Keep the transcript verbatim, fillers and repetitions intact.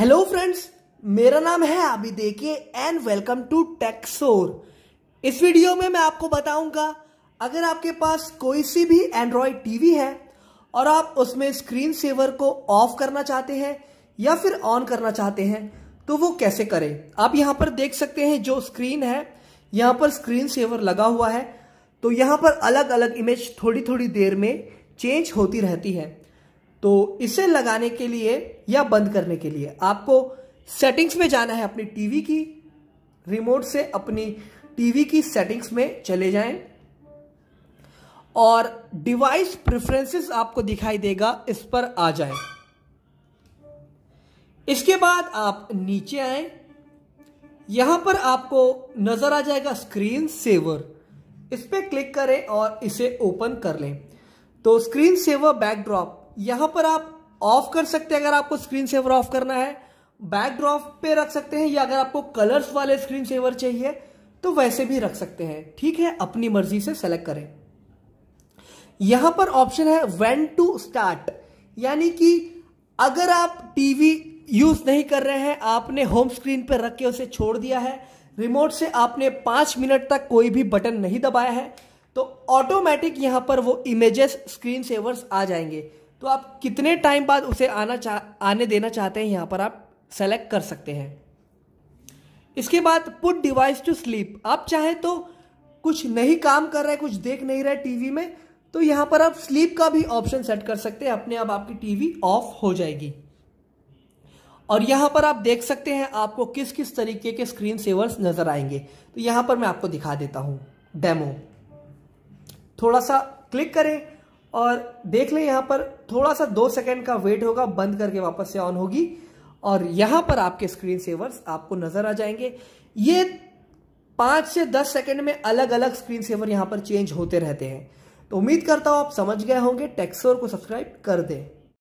Hello friends, मेरा नाम है अभी देखिए एंड वेलकम टू टेक्सोर। इस वीडियो में मैं आपको बताऊंगा अगर आपके पास कोई सी भी एंड्रॉयड टीवी है और आप उसमें स्क्रीन सेवर को ऑफ करना चाहते हैं या फिर ऑन करना चाहते हैं तो वो कैसे करें। आप यहां पर देख सकते हैं जो स्क्रीन है यहां पर स्क्रीन सेवर लगा हुआ है, तो यहां पर अलग अलग इमेज थोड़ी थोड़ी देर में चेंज होती रहती है। तो इसे लगाने के लिए या बंद करने के लिए आपको सेटिंग्स में जाना है। अपनी टीवी की रिमोट से अपनी टीवी की सेटिंग्स में चले जाएं और डिवाइस प्रेफरेंसेस आपको दिखाई देगा, इस पर आ जाएं। इसके बाद आप नीचे आएं, यहां पर आपको नजर आ जाएगा स्क्रीन सेवर, इस पर क्लिक करें और इसे ओपन कर लें। तो स्क्रीन सेवर बैकड्रॉप यहां पर आप ऑफ कर सकते हैं। अगर आपको स्क्रीन सेवर ऑफ करना है बैकड्रॉप पे रख सकते हैं, या अगर आपको कलर्स वाले स्क्रीन सेवर चाहिए तो वैसे भी रख सकते हैं। ठीक है, अपनी मर्जी से सेलेक्ट करें। यहां पर ऑप्शन है व्हेन टू स्टार्ट, यानी कि अगर आप टीवी यूज नहीं कर रहे हैं, आपने होम स्क्रीन पर रख के उसे छोड़ दिया है, रिमोट से आपने पांच मिनट तक कोई भी बटन नहीं दबाया है, तो ऑटोमेटिक यहां पर वो इमेजेस स्क्रीन सेवर्स आ जाएंगे। तो आप कितने टाइम बाद उसे आना चाह आने देना चाहते हैं यहाँ पर आप सेलेक्ट कर सकते हैं। इसके बाद पुट डिवाइस टू स्लीप, आप चाहे तो कुछ नहीं काम कर रहे, कुछ देख नहीं रहे टीवी में, तो यहाँ पर आप स्लीप का भी ऑप्शन सेट कर सकते हैं। अपने आप आपकी टीवी ऑफ हो जाएगी। और यहाँ पर आप देख सकते हैं आपको किस किस तरीके के स्क्रीन सेवर्स नजर आएंगे। तो यहाँ पर मैं आपको दिखा देता हूँ डेमो, थोड़ा सा क्लिक करें और देख लें। यहाँ पर थोड़ा सा दो सेकंड का वेट होगा, बंद करके वापस से ऑन होगी और यहाँ पर आपके स्क्रीन सेवर्स आपको नजर आ जाएंगे। ये पाँच से दस सेकंड में अलग अलग स्क्रीन सेवर यहाँ पर चेंज होते रहते हैं। तो उम्मीद करता हूँ आप समझ गए होंगे। टेक्सोर को सब्सक्राइब कर दें।